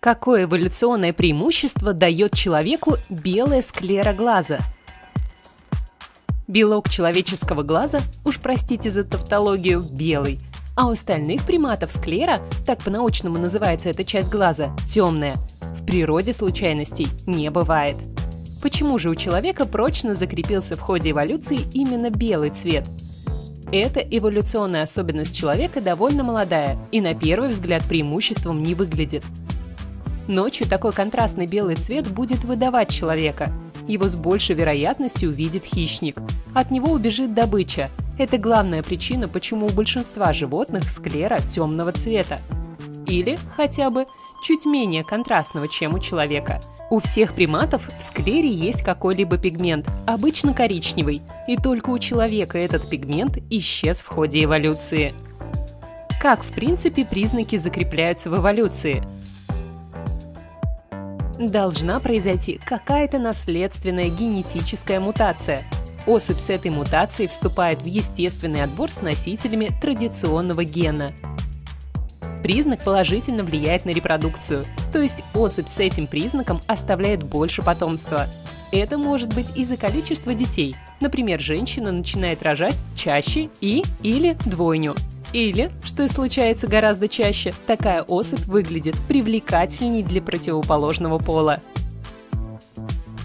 Какое эволюционное преимущество дает человеку белая склера глаза? Белок человеческого глаза, уж простите за тавтологию, белый, а у остальных приматов склера, так по-научному называется эта часть глаза, темная. В природе случайностей не бывает. Почему же у человека прочно закрепился в ходе эволюции именно белый цвет? Эта эволюционная особенность человека довольно молодая и на первый взгляд преимуществом не выглядит. Ночью такой контрастный белый цвет будет выдавать человека. Его с большей вероятностью увидит хищник. От него убежит добыча. Это главная причина, почему у большинства животных склера темного цвета. Или хотя бы чуть менее контрастного, чем у человека. У всех приматов в склере есть какой-либо пигмент, обычно коричневый. И только у человека этот пигмент исчез в ходе эволюции. Как, в принципе, признаки закрепляются в эволюции? Должна произойти какая-то наследственная генетическая мутация. Особь с этой мутацией вступает в естественный отбор с носителями традиционного гена. Признак положительно влияет на репродукцию, то есть особь с этим признаком оставляет больше потомства. Это может быть из-за количества детей. Например, женщина начинает рожать чаще или двойню. Или, что случается гораздо чаще, такая особь выглядит привлекательней для противоположного пола.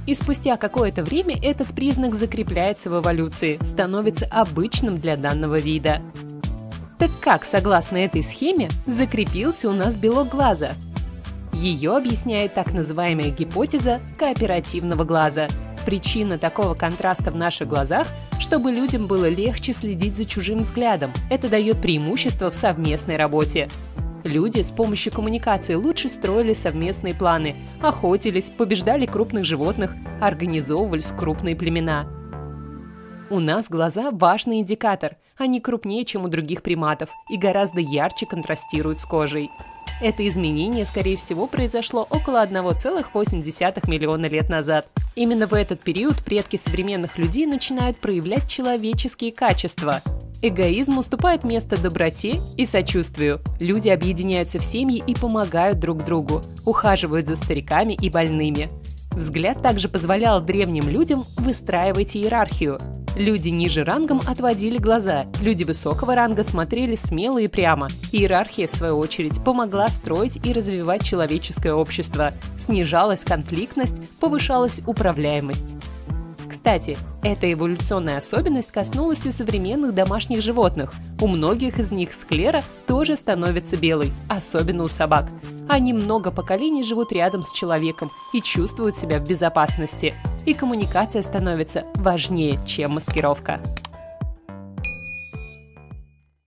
И спустя какое-то время этот признак закрепляется в эволюции, становится обычным для данного вида. Так как, согласно этой схеме, закрепился у нас белок глаза? Ее объясняет так называемая гипотеза кооперативного глаза. Причина такого контраста в наших глазах, чтобы людям было легче следить за чужим взглядом. Это дает преимущество в совместной работе. Люди с помощью коммуникации лучше строили совместные планы, охотились, побеждали крупных животных, организовывались крупные племена. У нас глаза важный индикатор. Они крупнее, чем у других приматов, и гораздо ярче контрастируют с кожей. Это изменение, скорее всего, произошло около 1,8 миллиона лет назад. Именно в этот период предки современных людей начинают проявлять человеческие качества. Эгоизм уступает место доброте и сочувствию. Люди объединяются в семьи и помогают друг другу, ухаживают за стариками и больными. Взгляд также позволял древним людям выстраивать иерархию. Люди ниже рангом отводили глаза, люди высокого ранга смотрели смело и прямо. Иерархия, в свою очередь, помогла строить и развивать человеческое общество. Снижалась конфликтность, повышалась управляемость. Кстати, эта эволюционная особенность коснулась и современных домашних животных. У многих из них склера тоже становится белой, особенно у собак. Они много поколений живут рядом с человеком и чувствуют себя в безопасности. И коммуникация становится важнее, чем маскировка.